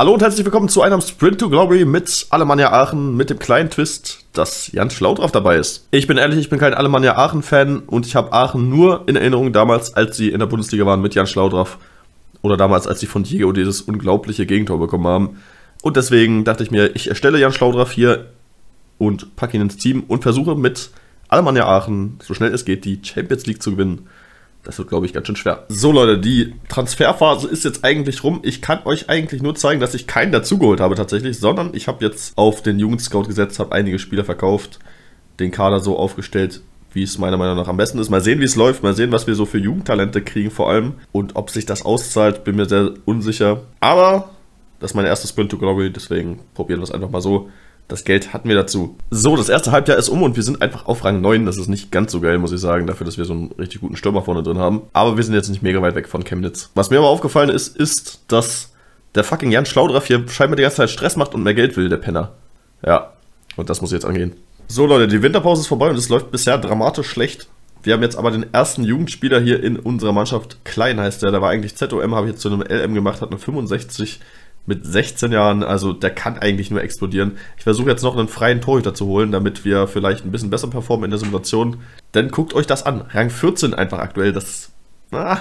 Hallo und herzlich willkommen zu einem Sprint to Glory mit Alemannia Aachen, mit dem kleinen Twist, dass Jan Schlaudraff dabei ist. Ich bin ehrlich, ich bin kein Alemannia Aachen-Fan und ich habe Aachen nur in Erinnerung damals, als sie in der Bundesliga waren mit Jan Schlaudraff oder damals, als sie von Diego dieses unglaubliche Gegentor bekommen haben. Und deswegen dachte ich mir, ich erstelle Jan Schlaudraff hier und packe ihn ins Team und versuche mit Alemannia Aachen, so schnell es geht, die Champions League zu gewinnen. Das wird, glaube ich, ganz schön schwer. So, Leute, die Transferphase ist jetzt eigentlich rum. Ich kann euch eigentlich nur zeigen, dass ich keinen dazugeholt habe tatsächlich, sondern ich habe jetzt auf den Jugendscout gesetzt, habe einige Spieler verkauft, den Kader so aufgestellt, wie es meiner Meinung nach am besten ist. Mal sehen, wie es läuft, mal sehen, was wir so für Jugendtalente kriegen vor allem und ob sich das auszahlt, bin mir sehr unsicher. Aber das ist mein erstes Sprint to Glory, deswegen probieren wir es einfach mal so. Das Geld hatten wir dazu. So, das erste Halbjahr ist um und wir sind einfach auf Rang 9. Das ist nicht ganz so geil, muss ich sagen, dafür, dass wir so einen richtig guten Stürmer vorne drin haben. Aber wir sind jetzt nicht mega weit weg von Chemnitz. Was mir aber aufgefallen ist, ist, dass der fucking Jan Schlaudraff hier scheinbar die ganze Zeit Stress macht und mehr Geld will, der Penner. Ja, und das muss jetzt angehen. So, Leute, die Winterpause ist vorbei und es läuft bisher dramatisch schlecht. Wir haben jetzt aber den ersten Jugendspieler hier in unserer Mannschaft. Klein heißt der, der war eigentlich ZOM, habe ich jetzt zu einem LM gemacht, hat eine 65 mit 16 Jahren, also der kann eigentlich nur explodieren. Ich versuche jetzt noch einen freien Torhüter zu holen, damit wir vielleicht ein bisschen besser performen in der Simulation. Denn guckt euch das an, Rang 14 einfach aktuell, das hätte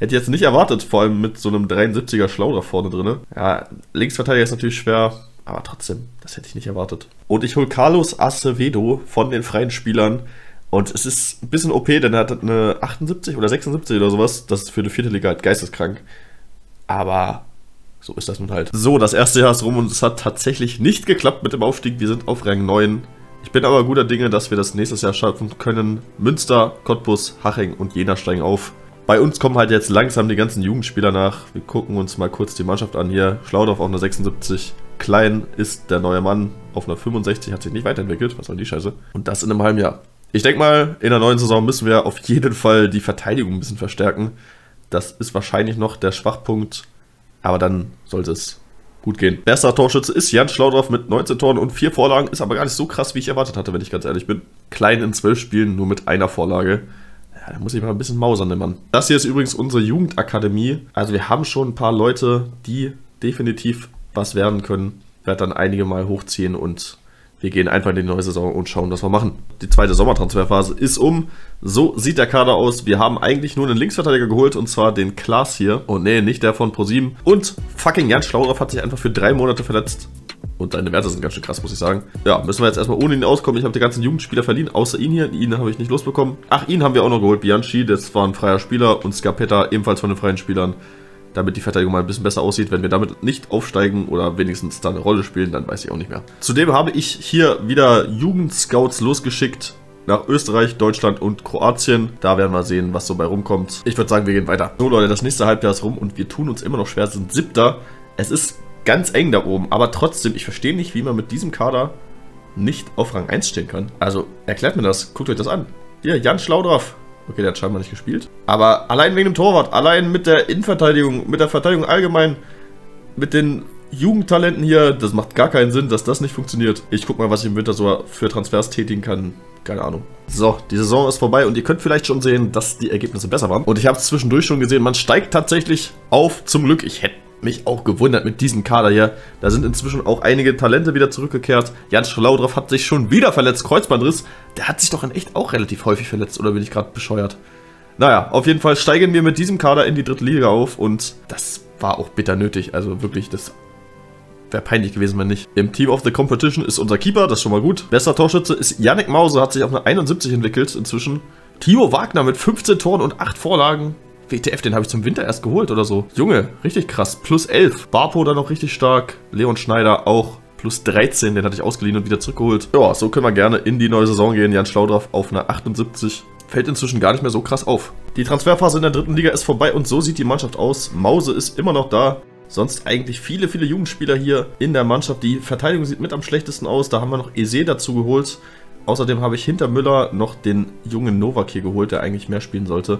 ich jetzt nicht erwartet, vor allem mit so einem 73er Schlaudraff vorne drin. Ja, Linksverteidiger ist natürlich schwer, aber trotzdem, das hätte ich nicht erwartet. Und ich hole Carlos Acevedo von den freien Spielern. Und es ist ein bisschen OP, denn er hat eine 78 oder 76 oder sowas. Das ist für eine vierte Liga halt geisteskrank. Aber so ist das nun halt. So, das erste Jahr ist rum und es hat tatsächlich nicht geklappt mit dem Aufstieg. Wir sind auf Rang 9. Ich bin aber guter Dinge, dass wir das nächstes Jahr schaffen können. Münster, Cottbus, Haching und Jena steigen auf. Bei uns kommen halt jetzt langsam die ganzen Jugendspieler nach. Wir gucken uns mal kurz die Mannschaft an hier. Schlaudraff auf einer 76. Klein ist der neue Mann auf einer 65. Hat sich nicht weiterentwickelt. Was soll die Scheiße? Und das in einem halben Jahr. Ich denke mal, in der neuen Saison müssen wir auf jeden Fall die Verteidigung ein bisschen verstärken. Das ist wahrscheinlich noch der Schwachpunkt. Aber dann sollte es gut gehen. Bester Torschütze ist Jan Schlaudraff mit 19 Toren und 4 Vorlagen. Ist aber gar nicht so krass, wie ich erwartet hatte, wenn ich ganz ehrlich bin. Klein in 12 Spielen, nur mit einer Vorlage. Ja, da muss ich mal ein bisschen mausern, der Mann. Das hier ist übrigens unsere Jugendakademie. Also wir haben schon ein paar Leute, die definitiv was werden können. Ich werde dann einige mal hochziehen und wir gehen einfach in die neue Saison und schauen, was wir machen. Die zweite Sommertransferphase ist um. So sieht der Kader aus. Wir haben eigentlich nur einen Linksverteidiger geholt, und zwar den Klaas hier. Und nee, nicht der von ProSieben. Und fucking Jan Schlaudraff hat sich einfach für 3 Monate verletzt. Und seine Werte sind ganz schön krass, muss ich sagen. Ja, müssen wir jetzt erstmal ohne ihn auskommen. Ich habe die ganzen Jugendspieler verliehen, außer ihn hier. Ihn habe ich nicht losbekommen. Ach, ihn haben wir auch noch geholt. Bianchi, das war ein freier Spieler. Und Scarpetta, ebenfalls von den freien Spielern. Damit die Verteidigung mal ein bisschen besser aussieht. Wenn wir damit nicht aufsteigen oder wenigstens da eine Rolle spielen, dann weiß ich auch nicht mehr. Zudem habe ich hier wieder Jugendscouts losgeschickt nach Österreich, Deutschland und Kroatien. Da werden wir sehen, was so bei rumkommt. Ich würde sagen, wir gehen weiter. So, Leute, das nächste Halbjahr ist rum und wir tun uns immer noch schwer. Wir sind 7. Es ist ganz eng da oben, aber trotzdem, ich verstehe nicht, wie man mit diesem Kader nicht auf Rang 1 stehen kann. Also, erklärt mir das. Guckt euch das an. Hier, Jan Schlaudraff. Okay, der hat scheinbar nicht gespielt. Aber allein wegen dem Torwart, allein mit der Innenverteidigung, mit der Verteidigung allgemein, mit den Jugendtalenten hier, das macht gar keinen Sinn, dass das nicht funktioniert. Ich guck mal, was ich im Winter so für Transfers tätigen kann. Keine Ahnung. So, die Saison ist vorbei und ihr könnt vielleicht schon sehen, dass die Ergebnisse besser waren. Und ich habe es zwischendurch schon gesehen, man steigt tatsächlich auf. Zum Glück, ich hätte mich auch gewundert mit diesem Kader hier. Da sind inzwischen auch einige Talente wieder zurückgekehrt. Jan Schlaudraff hat sich schon wieder verletzt. Kreuzbandriss. Der hat sich doch in echt auch relativ häufig verletzt. Oder bin ich gerade bescheuert? Naja, auf jeden Fall steigen wir mit diesem Kader in die dritte Liga auf. Und das war auch bitter nötig. Also wirklich, das wäre peinlich gewesen, wenn nicht. Im Team of the Competition ist unser Keeper. Das ist schon mal gut. Bester Torschütze ist Jannik Mauser. Hat sich auf eine 71 entwickelt inzwischen. Timo Wagner mit 15 Toren und 8 Vorlagen. WTF, den habe ich zum Winter erst geholt oder so. Junge, richtig krass. Plus 11. Barpo da noch richtig stark. Leon Schneider auch. Plus 13. Den hatte ich ausgeliehen und wieder zurückgeholt. Ja, so können wir gerne in die neue Saison gehen. Jan Schlaudraff auf eine 78. Fällt inzwischen gar nicht mehr so krass auf. Die Transferphase in der dritten Liga ist vorbei und so sieht die Mannschaft aus. Mause ist immer noch da. Sonst eigentlich viele, viele Jugendspieler hier in der Mannschaft. Die Verteidigung sieht mit am schlechtesten aus. Da haben wir noch Eze dazu geholt. Außerdem habe ich hinter Müller noch den jungen Nowak hier geholt, der eigentlich mehr spielen sollte,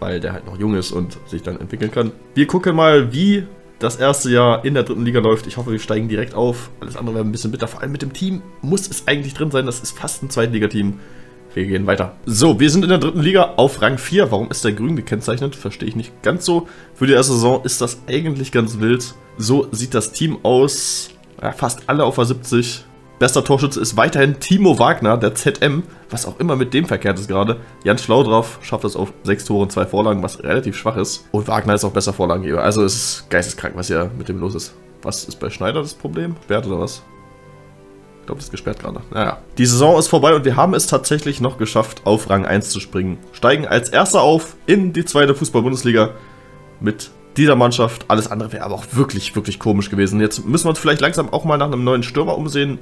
weil der halt noch jung ist und sich dann entwickeln kann. Wir gucken mal, wie das erste Jahr in der dritten Liga läuft. Ich hoffe, wir steigen direkt auf. Alles andere wäre ein bisschen bitter. Vor allem mit dem Team muss es eigentlich drin sein. Das ist fast ein Zweitligateam. Wir gehen weiter. So, wir sind in der dritten Liga auf Rang 4. Warum ist der grün gekennzeichnet? Verstehe ich nicht ganz so. Für die erste Saison ist das eigentlich ganz wild. So sieht das Team aus. Ja, fast alle auf der 70. Bester Torschütze ist weiterhin Timo Wagner, der ZM. Was auch immer mit dem verkehrt ist gerade. Jan Schlaudraff schafft es auf 6 Tore und 2 Vorlagen, was relativ schwach ist. Und Wagner ist auch besser Vorlagengeber. Also es ist geisteskrank, was hier mit dem los ist. Was ist bei Schneider das Problem? Sperrt oder was? Ich glaube, das ist gesperrt gerade. Naja. Die Saison ist vorbei und wir haben es tatsächlich noch geschafft, auf Rang 1 zu springen. Steigen als Erster auf in die zweite Fußball-Bundesliga mit dieser Mannschaft. Alles andere wäre aber auch wirklich, wirklich komisch gewesen. Jetzt müssen wir uns vielleicht langsam auch mal nach einem neuen Stürmer umsehen.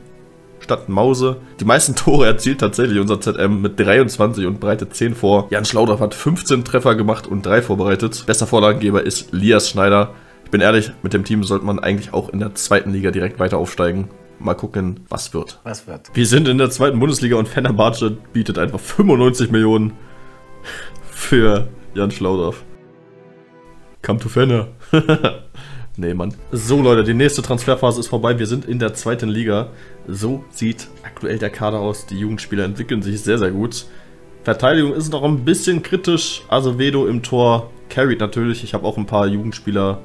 Statt Mauser. Die meisten Tore erzielt tatsächlich unser ZM mit 23 und Breite 10 vor. Jan Schlaudraff hat 15 Treffer gemacht und 3 vorbereitet. Bester Vorlagengeber ist Elias Schneider. Ich bin ehrlich, mit dem Team sollte man eigentlich auch in der zweiten Liga direkt weiter aufsteigen. Mal gucken, was wird. Wir sind in der zweiten Bundesliga und Fenerbahce bietet einfach 95 Millionen für Jan Schlaudraff. Come to Fenne. Nee, Mann. So, Leute, die nächste Transferphase ist vorbei. Wir sind in der zweiten Liga. So sieht aktuell der Kader aus. Die Jugendspieler entwickeln sich sehr, sehr gut. Verteidigung ist noch ein bisschen kritisch. Acevedo im Tor. Carried natürlich. Ich habe auch ein paar Jugendspieler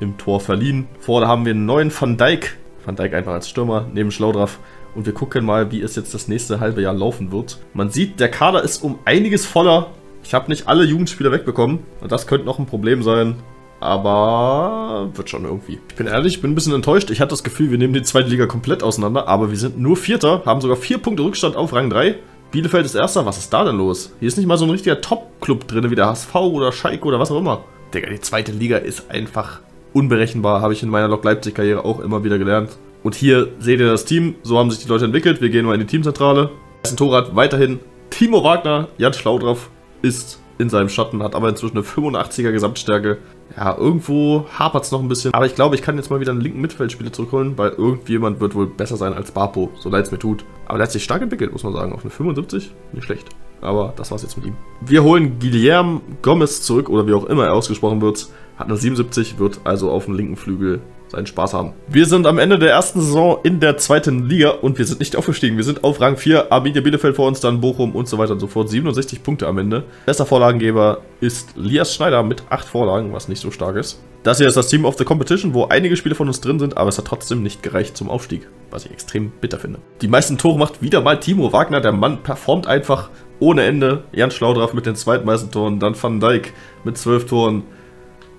im Tor verliehen. Vorne haben wir einen neuen Van Dijk. Van Dijk einfach als Stürmer neben Schlaudraff. Und wir gucken mal, wie es jetzt das nächste halbe Jahr laufen wird. Man sieht, der Kader ist um einiges voller. Ich habe nicht alle Jugendspieler wegbekommen. Und das könnte noch ein Problem sein. Aber wird schon irgendwie. Ich bin ehrlich, ich bin ein bisschen enttäuscht. Ich hatte das Gefühl, wir nehmen die zweite Liga komplett auseinander. Aber wir sind nur Vierter, haben sogar 4 Punkte Rückstand auf Rang 3. Bielefeld ist Erster. Was ist da denn los? Hier ist nicht mal so ein richtiger Top-Club drin, wie der HSV oder Schalke oder was auch immer. Digga, die zweite Liga ist einfach unberechenbar. Habe ich in meiner Lok Leipzig-Karriere auch immer wieder gelernt. Und hier seht ihr das Team. So haben sich die Leute entwickelt. Wir gehen mal in die Teamzentrale. Das Tor hat weiterhin Timo Wagner. Jan Schlaudraff ist in seinem Schatten, hat aber inzwischen eine 85er Gesamtstärke. Ja, irgendwo hapert es noch ein bisschen. Aber ich glaube, ich kann jetzt mal wieder einen linken Mittelfeldspieler zurückholen, weil irgendjemand wird wohl besser sein als Bapo, so leid es mir tut. Aber der hat sich stark entwickelt, muss man sagen. Auf eine 75? Nicht schlecht. Aber das war's jetzt mit ihm. Wir holen Guilherme Gomez zurück, oder wie auch immer er ausgesprochen wird. Hat eine 77, wird also auf dem linken Flügel seinen Spaß haben. Wir sind am Ende der ersten Saison in der zweiten Liga und wir sind nicht aufgestiegen. Wir sind auf Rang 4, Arminia Bielefeld vor uns, dann Bochum und so weiter und so fort. 67 Punkte am Ende. Bester Vorlagengeber ist Elias Schneider mit 8 Vorlagen, was nicht so stark ist. Das hier ist das Team of the Competition, wo einige Spiele von uns drin sind, aber es hat trotzdem nicht gereicht zum Aufstieg, was ich extrem bitter finde. Die meisten Tore macht wieder mal Timo Wagner, der Mann performt einfach ohne Ende. Jan Schlaudraff mit den zweitmeisten Toren, dann Van Dijk mit 12 Toren.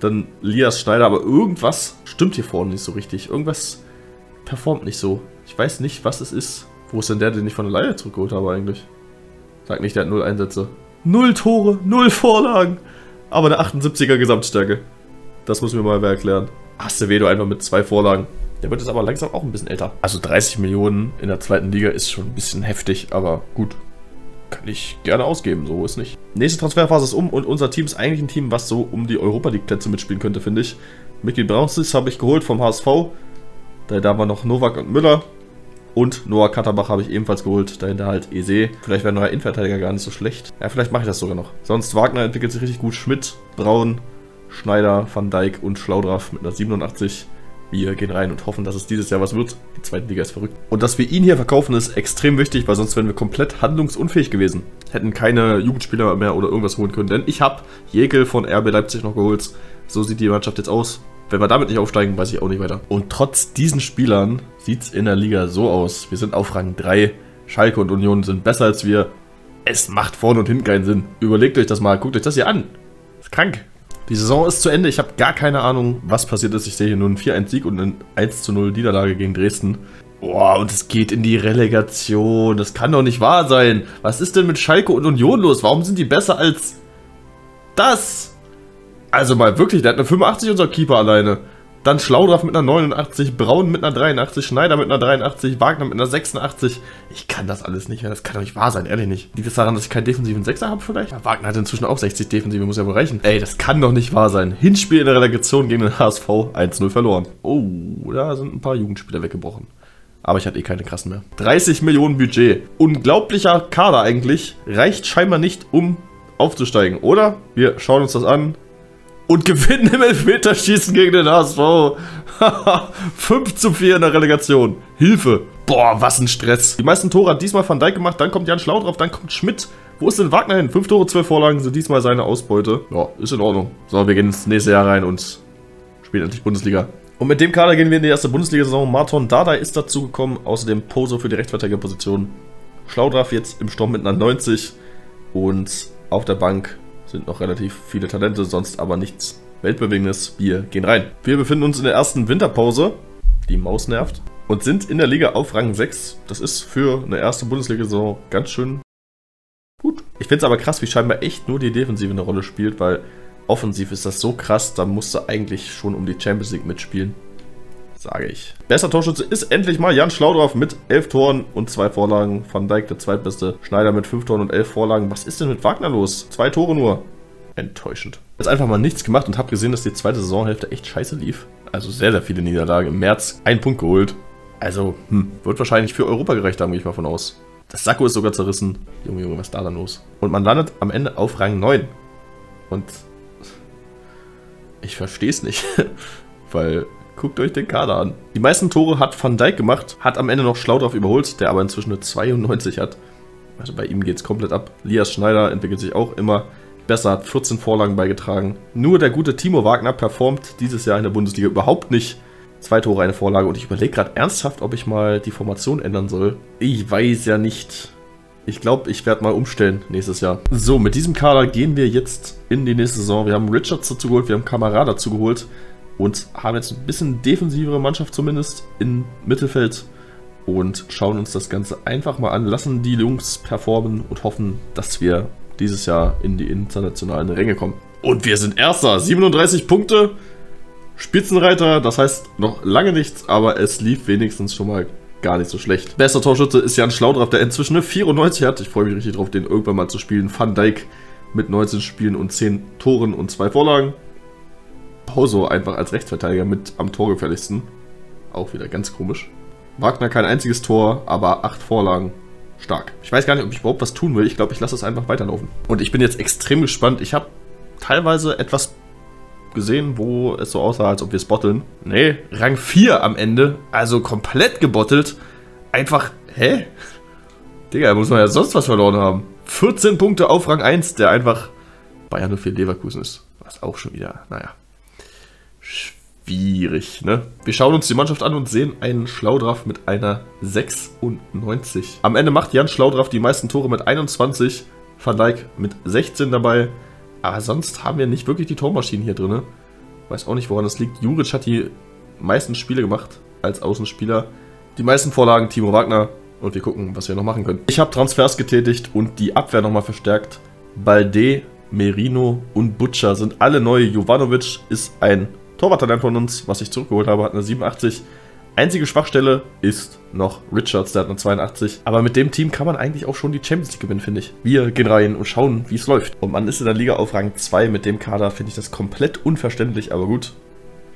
Dann Elias Schneider, aber irgendwas stimmt hier vorne nicht so richtig. Irgendwas performt nicht so. Ich weiß nicht, was es ist. Wo ist denn der, den ich von der Leihe zurückgeholt habe eigentlich? Sag nicht, der hat 0 Einsätze. 0 Tore, 0 Vorlagen. Aber eine 78er Gesamtstärke. Das muss mir mal wer erklären. Acevedo einfach mit 2 Vorlagen. Der wird jetzt aber langsam auch ein bisschen älter. Also 30 Millionen in der zweiten Liga ist schon ein bisschen heftig, aber gut. Kann ich gerne ausgeben, so ist nicht. Nächste Transferphase ist um und unser Team ist eigentlich ein Team, was so um die Europa League Plätze mitspielen könnte, finde ich. Micky Braunsis habe ich geholt vom HSV. Da haben wir noch Nowak und Müller. Und Noah Katterbach habe ich ebenfalls geholt. Dahinter halt Eze. Vielleicht wäre neuer Innenverteidiger gar nicht so schlecht. Ja, vielleicht mache ich das sogar noch. Sonst Wagner entwickelt sich richtig gut. Schmidt, Braun, Schneider, Van Dijk und Schlaudraff mit einer 87. Wir gehen rein und hoffen, dass es dieses Jahr was wird. Die zweite Liga ist verrückt. Und dass wir ihn hier verkaufen, ist extrem wichtig, weil sonst wären wir komplett handlungsunfähig gewesen. Hätten keine Jugendspieler mehr oder irgendwas holen können. Denn ich habe Jäkel von RB Leipzig noch geholt. So sieht die Mannschaft jetzt aus. Wenn wir damit nicht aufsteigen, weiß ich auch nicht weiter. Und trotz diesen Spielern sieht es in der Liga so aus. Wir sind auf Rang 3. Schalke und Union sind besser als wir. Es macht vorne und hinten keinen Sinn. Überlegt euch das mal. Guckt euch das hier an. Ist krank. Die Saison ist zu Ende, ich habe gar keine Ahnung, was passiert ist. Ich sehe hier nur einen 4-1-Sieg und eine 1:0 Niederlage gegen Dresden. Boah, und es geht in die Relegation. Das kann doch nicht wahr sein. Was ist denn mit Schalke und Union los? Warum sind die besser als das? Also mal wirklich, der hat eine 85, unser Keeper alleine. Dann Schlaudraff mit einer 89, Braun mit einer 83, Schneider mit einer 83, Wagner mit einer 86. Ich kann das alles nicht mehr, das kann doch nicht wahr sein, ehrlich nicht. Liegt es daran, dass ich keinen defensiven Sechser habe vielleicht? Ja, Wagner hat inzwischen auch 60 Defensive, muss ja wohl reichen. Ey, das kann doch nicht wahr sein. Hinspiel in der Relegation gegen den HSV 1:0 verloren. Oh, da sind ein paar Jugendspieler weggebrochen. Aber ich hatte eh keine krassen mehr. 30 Millionen Budget. Unglaublicher Kader eigentlich. Reicht scheinbar nicht, um aufzusteigen, oder? Wir schauen uns das an. Und gewinnen im Elfmeterschießen gegen den HSV. 5:4 in der Relegation. Hilfe. Boah, was ein Stress. Die meisten Tore hat diesmal Van Dijk gemacht, dann kommt Jan Schlaudraff, dann kommt Schmidt. Wo ist denn Wagner hin? 5 Tore, 12 Vorlagen sind diesmal seine Ausbeute. Ja, ist in Ordnung. So, wir gehen ins nächste Jahr rein und spielen endlich Bundesliga. Und mit dem Kader gehen wir in die erste Bundesliga-Saison. Marton Dardai ist dazugekommen, außerdem Pauso für die Rechtsverteidigerposition. Schlaudraff jetzt im Sturm mit einer 90. Und auf der Bank sind noch relativ viele Talente, sonst aber nichts Weltbewegendes. Wir gehen rein. Wir befinden uns in der ersten Winterpause. Die Maus nervt. Und sind in der Liga auf Rang 6. Das ist für eine erste Bundesliga-Saison ganz schön gut. Ich finde es aber krass, wie scheinbar echt nur die Defensive eine Rolle spielt, weil offensiv ist das so krass, da musst du eigentlich schon um die Champions League mitspielen. Sage ich. Bester Torschütze ist endlich mal Jan Schlaudraff mit 11 Toren und 2 Vorlagen. Van Dijk der zweitbeste. Schneider mit 5 Toren und 11 Vorlagen. Was ist denn mit Wagner los? 2 Tore nur. Enttäuschend. Jetzt einfach mal nichts gemacht und habe gesehen, dass die zweite Saisonhälfte echt scheiße lief. Also sehr, sehr viele Niederlagen. Im März 1 Punkt geholt. Also, wird wahrscheinlich für Europa gereicht haben, gehe ich mal von aus. Das Sakko ist sogar zerrissen. Junge, Junge, was ist da dann los? Und man landet am Ende auf Rang 9. Und ich verstehe es nicht. Weil... Guckt euch den Kader an. Die meisten Tore hat Van Dijk gemacht, hat am Ende noch Schlaudraff überholt, der aber inzwischen eine 92 hat. Also bei ihm geht es komplett ab. Elias Schneider entwickelt sich auch immer besser, hat 14 Vorlagen beigetragen. Nur der gute Timo Wagner performt dieses Jahr in der Bundesliga überhaupt nicht. 2 Tore, eine Vorlage und ich überlege gerade ernsthaft, ob ich mal die Formation ändern soll. Ich weiß ja nicht. Ich glaube, ich werde mal umstellen nächstes Jahr. So, mit diesem Kader gehen wir jetzt in die nächste Saison. Wir haben Richards dazu geholt, wir haben Kamara dazu geholt. Und haben jetzt ein bisschen defensivere Mannschaft zumindest im Mittelfeld und schauen uns das Ganze einfach mal an, lassen die Jungs performen und hoffen, dass wir dieses Jahr in die internationalen Ränge kommen. Und wir sind Erster, 37 Punkte, Spitzenreiter, das heißt noch lange nichts, aber es lief wenigstens schon mal gar nicht so schlecht. Bester Torschütze ist Jan Schlaudraff, der inzwischen eine 94 hat, ich freue mich richtig drauf, den irgendwann mal zu spielen. Van Dijk mit 19 Spielen und 10 Toren und 2 Vorlagen. Pauso einfach als Rechtsverteidiger mit am torgefährlichsten. Auch wieder ganz komisch. Wagner kein einziges Tor, aber 8 Vorlagen. Stark. Ich weiß gar nicht, ob ich überhaupt was tun will. Ich glaube, ich lasse es einfach weiterlaufen. Und ich bin jetzt extrem gespannt. Ich habe teilweise etwas gesehen, wo es so aussah, als ob wir es botteln. Nee, Rang 4 am Ende. Also komplett gebottelt. Einfach, hä? Digga, da muss man ja sonst was verloren haben. 14 Punkte auf Rang 1, der einfach Bayern 04 Leverkusen ist. Was auch schon wieder, naja. Schwierig, ne? Wir schauen uns die Mannschaft an und sehen einen Schlaudraff mit einer 96. Am Ende macht Jan Schlaudraff die meisten Tore mit 21, Van Dijk mit 16 dabei. Aber sonst haben wir nicht wirklich die Tormaschinen hier drin. Weiß auch nicht, woran das liegt. Juric hat die meisten Spiele gemacht als Außenspieler. Die meisten Vorlagen Timo Wagner. Und wir gucken, was wir noch machen können. Ich habe Transfers getätigt und die Abwehr nochmal verstärkt. Balde, Merino und Butcher sind alle neu. Jovanovic ist ein Torwarttalent von uns, was ich zurückgeholt habe, hat eine 87. Einzige Schwachstelle ist noch Richards, der hat eine 82. Aber mit dem Team kann man eigentlich auch schon die Champions League gewinnen, finde ich. Wir gehen rein und schauen, wie es läuft. Und man ist in der Liga auf Rang 2 mit dem Kader, finde ich das komplett unverständlich, aber gut.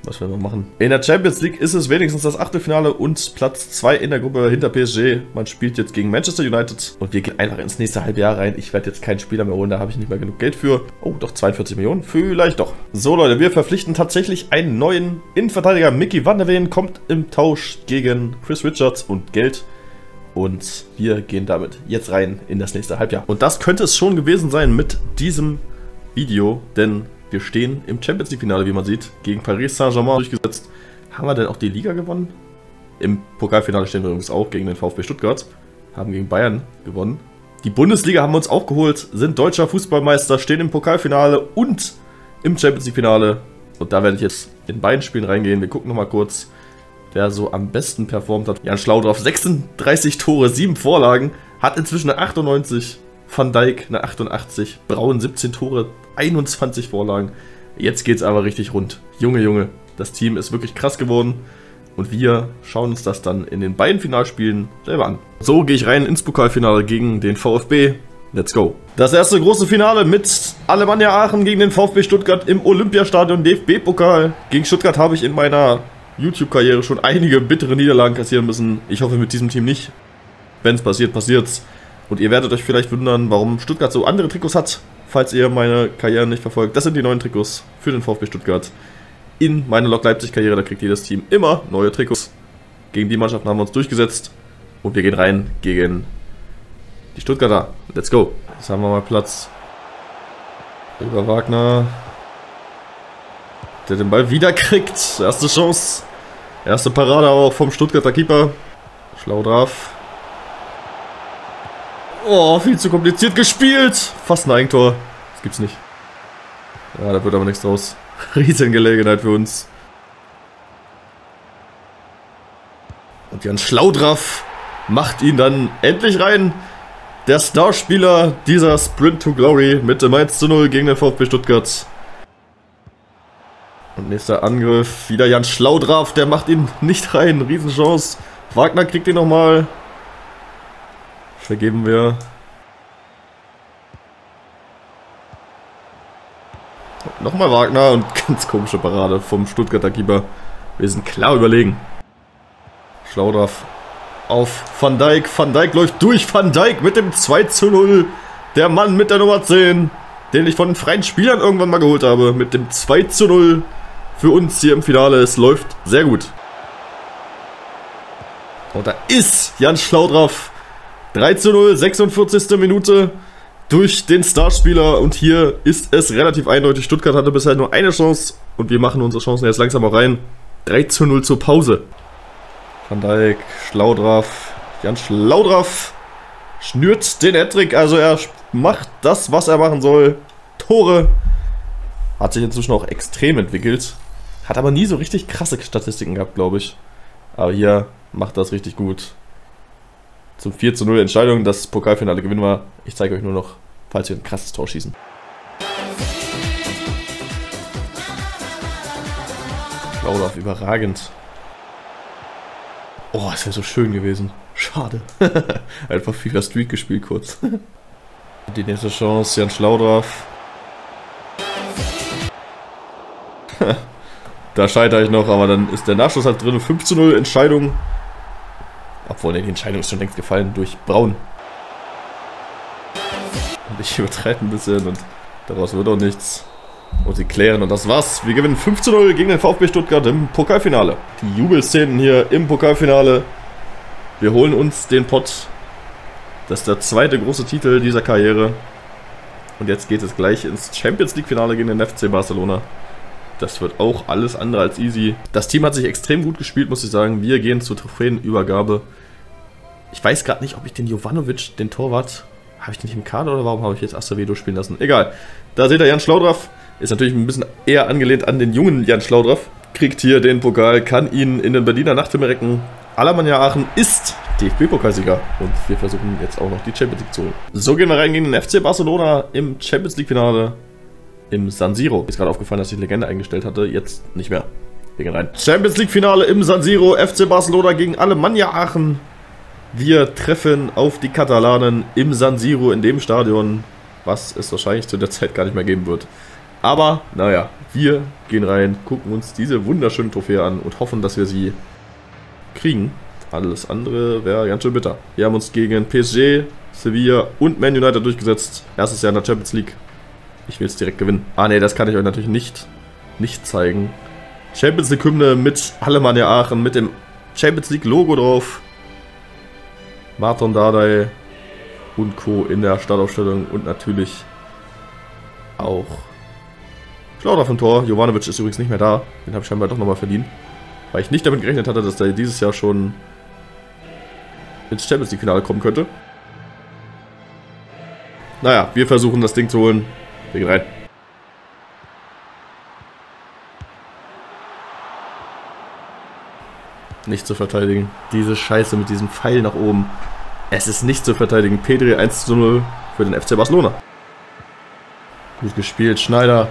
Was werden wir machen? In der Champions League ist es wenigstens das Achtelfinale und Platz 2 in der Gruppe hinter PSG. Man spielt jetzt gegen Manchester United und wir gehen einfach ins nächste Halbjahr rein. Ich werde jetzt keinen Spieler mehr holen, da habe ich nicht mehr genug Geld für. Oh, doch 42 Millionen? Vielleicht doch. So Leute, wir verpflichten tatsächlich einen neuen Innenverteidiger. Micky van der Ven kommt im Tausch gegen Chris Richards und Geld. Und wir gehen damit jetzt rein in das nächste Halbjahr. Und das könnte es schon gewesen sein mit diesem Video, denn... Wir stehen im Champions League Finale, wie man sieht, gegen Paris Saint-Germain durchgesetzt. Haben wir denn auch die Liga gewonnen? Im Pokalfinale stehen wir übrigens auch gegen den VfB Stuttgart. Haben gegen Bayern gewonnen. Die Bundesliga haben wir uns auch geholt, sind deutscher Fußballmeister, stehen im Pokalfinale und im Champions League Finale. Und da werde ich jetzt in beiden Spielen reingehen. Wir gucken nochmal kurz, wer so am besten performt hat. Jan Schlaudraff, 36 Tore, 7 Vorlagen, hat inzwischen eine 98. Van Dijk eine 88, Braun 17 Tore, 21 Vorlagen. Jetzt geht's aber richtig rund. Junge, Junge, das Team ist wirklich krass geworden. Und wir schauen uns das dann in den beiden Finalspielen selber an. So gehe ich rein ins Pokalfinale gegen den VfB. Let's go. Das erste große Finale mit Alemannia Aachen gegen den VfB Stuttgart im Olympiastadion DFB-Pokal. Gegen Stuttgart habe ich in meiner YouTube-Karriere schon einige bittere Niederlagen kassieren müssen. Ich hoffe mit diesem Team nicht. Wenn es passiert, passiert's. Und ihr werdet euch vielleicht wundern, warum Stuttgart so andere Trikots hat, falls ihr meine Karriere nicht verfolgt. Das sind die neuen Trikots für den VfB Stuttgart. In meiner Lok Leipzig Karriere, da kriegt jedes Team immer neue Trikots. Gegen die Mannschaften haben wir uns durchgesetzt. Und wir gehen rein gegen die Stuttgarter. Let's go. Jetzt haben wir mal Platz. Über Wagner. Der den Ball wieder kriegt. Erste Chance. Erste Parade auch vom Stuttgarter Keeper. Schlaudraff. Oh, viel zu kompliziert gespielt. Fast ein Eigentor. Das gibt's nicht. Ja, da wird aber nichts draus. Riesengelegenheit für uns. Und Jan Schlaudraff macht ihn dann endlich rein. Der Starspieler dieser Sprint to Glory mit dem 1:0 gegen den VfB Stuttgart. Und nächster Angriff. Wieder Jan Schlaudraff. Der macht ihn nicht rein. Riesenchance. Wagner kriegt ihn nochmal. Vergeben wir. Nochmal Wagner und ganz komische Parade vom Stuttgarter Keeper. Wir sind klar überlegen. Schlaudraff auf Van Dijk. Van Dijk läuft durch. Van Dijk mit dem 2:0. Der Mann mit der Nummer 10, den ich von freien Spielern irgendwann mal geholt habe. Mit dem 2:0 für uns hier im Finale. Es läuft sehr gut. Und da ist Jan Schlaudraff. 3:0, 46. Minute durch den Starspieler und hier ist es relativ eindeutig. Stuttgart hatte bisher nur eine Chance und wir machen unsere Chancen jetzt langsam auch rein. 3:0 zur Pause. Van Dijk, Schlaudraff, Jan Schlaudraff schnürt den Hattrick, also er macht das, was er machen soll. Tore. Hat sich inzwischen auch extrem entwickelt. Hat aber nie so richtig krasse Statistiken gehabt, glaube ich. Aber hier macht das richtig gut. Zum 4:0 Entscheidung, das Pokalfinale gewinnen wir. Ich zeige euch nur noch, falls wir ein krasses Tor schießen. Schlaudraff überragend. Oh, das wäre so schön gewesen. Schade. Einfach FIFA Street gespielt kurz. Die nächste Chance, Jan Schlaudraff. Da scheitere ich noch, aber dann ist der Nachschuss halt drin. 5:0 Entscheidung. Obwohl, die Entscheidung ist schon längst gefallen durch Braun. Und ich übertreibe ein bisschen und daraus wird auch nichts. Und sie klären und das war's. Wir gewinnen 5:0 gegen den VfB Stuttgart im Pokalfinale. Die Jubelszenen hier im Pokalfinale. Wir holen uns den Pott. Das ist der zweite große Titel dieser Karriere. Und jetzt geht es gleich ins Champions-League-Finale gegen den FC Barcelona. Das wird auch alles andere als easy. Das Team hat sich extrem gut gespielt, muss ich sagen. Wir gehen zur Trophäenübergabe. Ich weiß gerade nicht, ob ich den Jovanovic, den Torwart, habe ich den nicht im Kader oder warum habe ich jetzt Acevedo spielen lassen? Egal. Da seht ihr Jan Schlaudraff. Ist natürlich ein bisschen eher angelehnt an den jungen Jan Schlaudraff. Kriegt hier den Pokal, kann ihn in den Berliner Nachthimmel recken. Alemannia Aachen ist DFB-Pokalsieger. Und wir versuchen jetzt auch noch die Champions League zu holen. So gehen wir rein gegen den FC Barcelona im Champions League-Finale. Im San Siro. Ist gerade aufgefallen, dass ich Legende eingestellt hatte. Jetzt nicht mehr. Wir gehen rein. Champions League Finale im San Siro. FC Barcelona gegen Alemannia Aachen. Wir treffen auf die Katalanen im San Siro in dem Stadion, was es wahrscheinlich zu der Zeit gar nicht mehr geben wird. Aber, naja, wir gehen rein, gucken uns diese wunderschönen Trophäe an und hoffen, dass wir sie kriegen. Alles andere wäre ganz schön bitter. Wir haben uns gegen PSG, Sevilla und Man United durchgesetzt. Erstes Jahr in der Champions League. Ich will es direkt gewinnen. Ah ne, das kann ich euch natürlich nicht zeigen. Champions League Hymne mit Alemannia Aachen, mit dem Champions League Logo drauf. Martin Dardai und Co. in der Startaufstellung und natürlich auch Schlaudraff im Tor. Jovanovic ist übrigens nicht mehr da. Den habe ich scheinbar doch nochmal verdient. Weil ich nicht damit gerechnet hatte, dass der dieses Jahr schon ins Champions League Finale kommen könnte. Naja, wir versuchen das Ding zu holen. Wir gehen rein. Nicht zu verteidigen. Diese Scheiße mit diesem Pfeil nach oben. Es ist nicht zu verteidigen. Pedri 1:0 für den FC Barcelona. Gut gespielt. Schneider.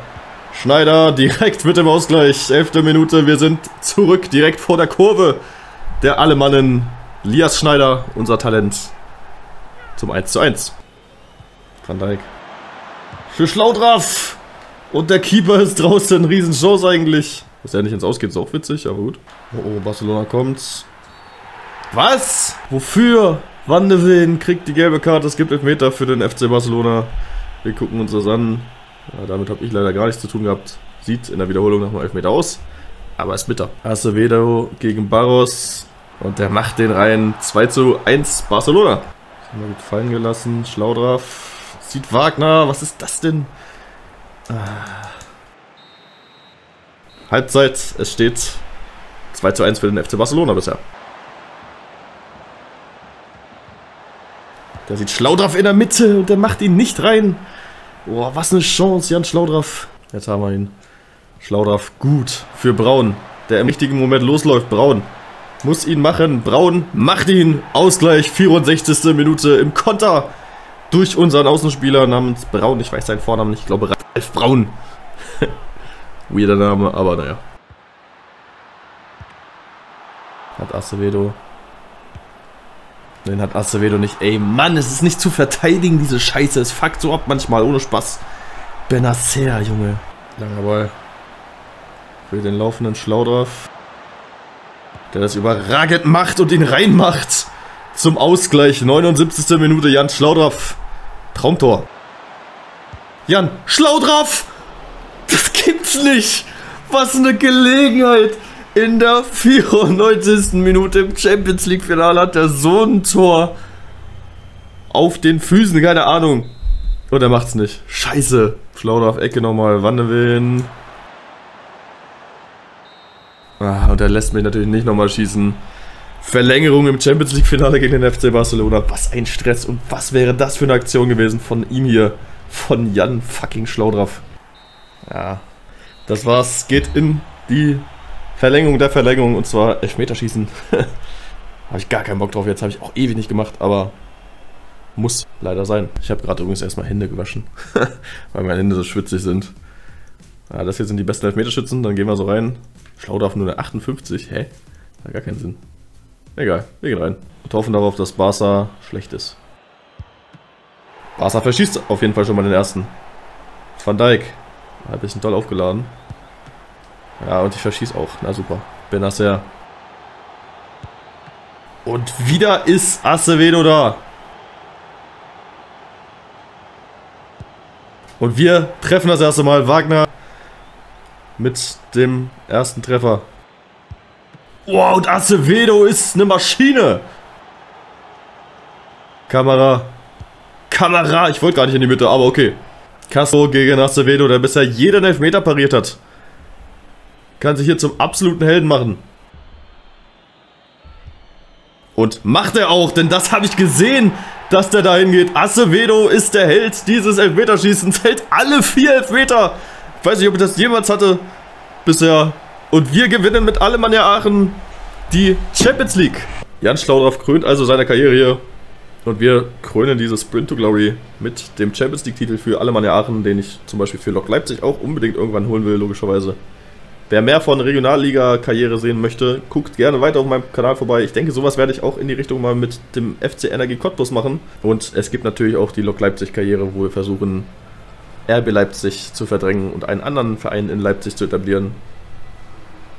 Schneider direkt mit dem Ausgleich. 11. Minute. Wir sind zurück. Direkt vor der Kurve der Alemannen. Elias Schneider, unser Talent. Zum 1:1. Van Dijk. Für Schlaudraff. Und der Keeper ist draußen. Riesenchance eigentlich. Dass er nicht ins Aus geht, ist auch witzig, aber gut. Oh, Barcelona kommt's. Was? Wofür? Van de Ven kriegt die gelbe Karte. Es gibt Elfmeter für den FC Barcelona. Wir gucken uns das an. Ja, damit habe ich leider gar nichts zu tun gehabt. Sieht in der Wiederholung nach einem Elfmeter aus. Aber ist bitter. Acevedo gegen Barros. Und der macht den rein. 2:1 Barcelona. Das haben wir gut fallen gelassen. Schlaudraff sieht Wagner. Was ist das denn? Halbzeit. Es steht 2:1 für den FC Barcelona bisher. Da sieht Schlaudraff in der Mitte und der macht ihn nicht rein. Boah, was eine Chance, Jan Schlaudraff. Jetzt haben wir ihn. Schlaudraff gut für Braun, der im richtigen Moment losläuft. Braun muss ihn machen. Braun macht ihn. Ausgleich, 64. Minute im Konter durch unseren Außenspieler namens Braun. Ich weiß seinen Vornamen nicht, ich glaube Ralf Braun. Weirder Name, aber naja. Hat Acevedo. Den hat Acevedo nicht. Ey, Mann, es ist nicht zu verteidigen, diese Scheiße. Es fuckt so ab manchmal, ohne Spaß. Benacer, Junge. Langer Ball. Für den laufenden Schlaudraff. Der das überragend macht und ihn reinmacht. Zum Ausgleich. 79. Minute, Jan Schlaudraff. Traumtor. Jan Schlaudraff! Das gibt's nicht! Was eine Gelegenheit! In der 94. Minute im Champions-League-Finale hat er so ein Tor auf den Füßen, keine Ahnung. Und er macht's nicht. Scheiße. Schlaudraff, Ecke nochmal, Van de Ven. Und er lässt mich natürlich nicht nochmal schießen. Verlängerung im Champions-League-Finale gegen den FC Barcelona. Was ein Stress und was wäre das für eine Aktion gewesen von ihm hier. Von Jan fucking Schlaudraff. Ja, das war's. Geht in die Verlängerung der Verlängerung, und zwar Elfmeterschießen. Habe ich gar keinen Bock drauf, jetzt habe ich auch ewig nicht gemacht, aber muss leider sein. Ich habe gerade übrigens erstmal Hände gewaschen, weil meine Hände so schwitzig sind. Ja, das hier sind die besten Elfmeterschützen, dann gehen wir so rein. Schlaudraff nur eine 58, hä? Hat gar keinen Sinn. Egal, wir gehen rein. Und hoffen darauf, dass Barca schlecht ist. Barca verschießt auf jeden Fall schon mal den ersten. Van Dijk, ein bisschen doll aufgeladen. Ja, und ich verschieße auch. Na super. Benacer. Und wieder ist Acevedo da. Und wir treffen das erste Mal. Wagner mit dem ersten Treffer. Wow, und Acevedo ist eine Maschine. Kamera. Kamera. Ich wollte gar nicht in die Mitte, aber okay. Castro gegen Acevedo, der bisher jeden Elfmeter pariert hat. Kann sich hier zum absoluten Helden machen. Und macht er auch, denn das habe ich gesehen, dass der da hingeht. Acevedo ist der Held dieses Elfmeterschießens, hält alle 4 Elfmeter. Ich weiß nicht, ob ich das jemals hatte bisher. Und wir gewinnen mit Alemannia Aachen die Champions League. Jan Schlaudraff krönt also seine Karriere hier. Und wir krönen dieses Sprint to Glory mit dem Champions League-Titel für Alemannia Aachen, den ich zum Beispiel für Lok Leipzig auch unbedingt irgendwann holen will, logischerweise. Wer mehr von Regionalliga-Karriere sehen möchte, guckt gerne weiter auf meinem Kanal vorbei. Ich denke, sowas werde ich auch in die Richtung mal mit dem FC Energie Cottbus machen. Und es gibt natürlich auch die Lok Leipzig-Karriere, wo wir versuchen, RB Leipzig zu verdrängen und einen anderen Verein in Leipzig zu etablieren.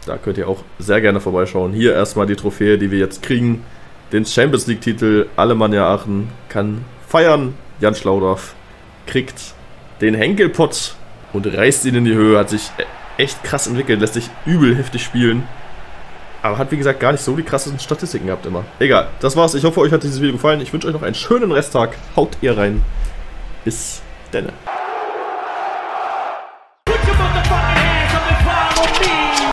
Da könnt ihr auch sehr gerne vorbeischauen. Hier erstmal die Trophäe, die wir jetzt kriegen. Den Champions League-Titel. Alemannia Aachen kann feiern. Jan Schlaudraff kriegt den Henkelpott und reißt ihn in die Höhe. Hat sich echt krass entwickelt, lässt sich übel heftig spielen. Aber hat wie gesagt gar nicht so die krassesten Statistiken gehabt immer. Egal, das war's. Ich hoffe, euch hat dieses Video gefallen. Ich wünsche euch noch einen schönen Resttag. Haut ihr rein. Bis denne.